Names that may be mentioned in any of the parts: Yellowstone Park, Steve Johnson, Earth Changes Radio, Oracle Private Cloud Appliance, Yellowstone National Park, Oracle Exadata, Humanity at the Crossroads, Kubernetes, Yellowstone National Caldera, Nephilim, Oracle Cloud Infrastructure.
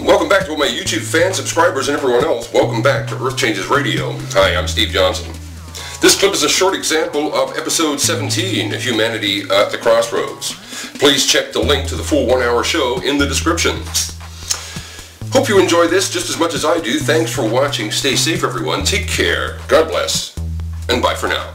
Welcome back to all my YouTube fans, subscribers, and everyone else. Welcome back to Earth Changes Radio. Hi, I'm Steve Johnson. This clip is a short example of episode 17, Humanity at the Crossroads. Please check the link to the full one-hour show in the description. Hope you enjoy this just as much as I do. Thanks for watching. Stay safe, everyone. Take care. God bless. And bye for now.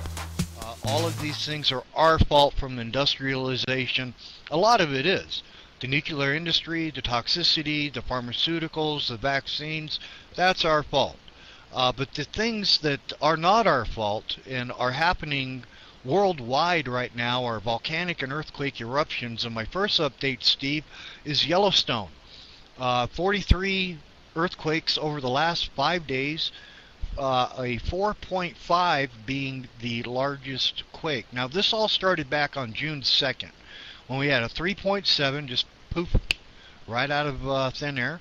All of these things are our fault from industrialization. A lot of it is. The nuclear industry, the toxicity, the pharmaceuticals, the vaccines, that's our fault. But the things that are not our fault and are happening worldwide right now are volcanic and earthquake eruptions. And my first update, Steve, is Yellowstone. 43 earthquakes over the last 5 days, a 4.5 being the largest quake. Now, this all started back on June 2nd. When we had a 3.7, just poof, right out of thin air.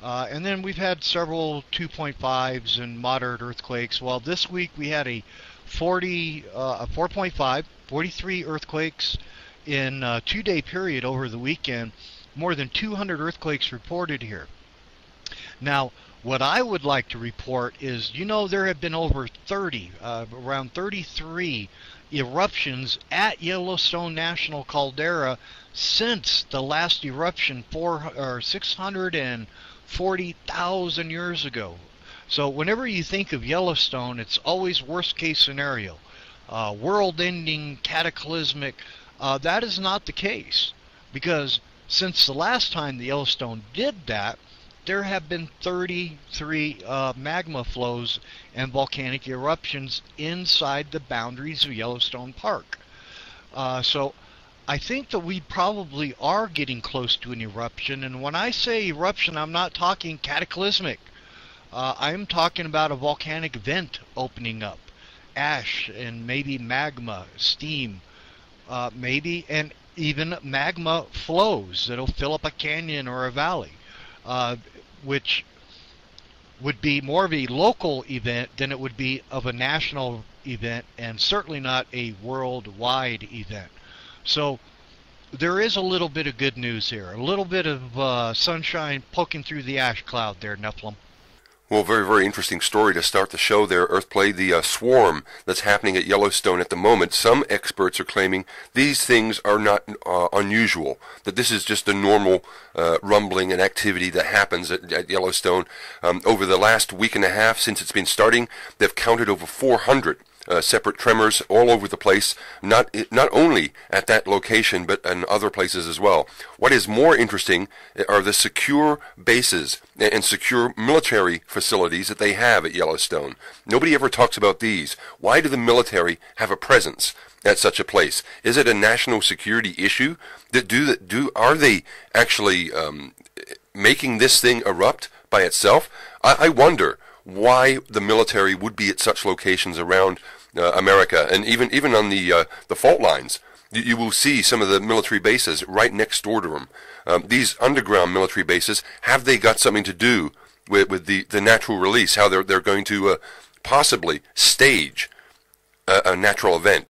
And then we've had several 2.5s and moderate earthquakes. Well, this week we had a 4.5, 43 earthquakes in a 2-day period over the weekend. More than 200 earthquakes reported here. Now, what I would like to report is, you know, there have been over 33 eruptions at Yellowstone National Caldera since the last eruption 640,000 years ago. So whenever you think of Yellowstone, it's always worst case scenario, world-ending, cataclysmic. That is not the case, because since the last time the Yellowstone did that, there have been 33 magma flows and volcanic eruptions inside the boundaries of Yellowstone Park. So I think that we probably are getting close to an eruption. And when I say eruption, I'm not talking cataclysmic. I'm talking about a volcanic vent opening up, ash and maybe magma, steam, maybe, and even magma flows that'll fill up a canyon or a valley. Which would be more of a local event than it would be of a national event, and certainly not a worldwide event. So there is a little bit of good news here, a little bit of sunshine poking through the ash cloud there, Nephilim. Well, very, very interesting story to start the show there, Earthplay. The swarm that's happening at Yellowstone at the moment, some experts are claiming these things are not unusual, that this is just a normal rumbling and activity that happens at Yellowstone. Over the last week and a half since it's been starting, they've counted over 400. Separate tremors all over the place, not only at that location, but in other places as well. What is more interesting are the secure bases and secure military facilities that they have at Yellowstone. Nobody ever talks about these. Why do the military have a presence at such a place? Is it a national security issue? Are they actually making this thing erupt by itself? I wonder why the military would be at such locations around America, and even on the fault lines. You will see some of the military bases right next door to them. These underground military bases, have they got something to do with the natural release? How they're going to possibly stage a natural event?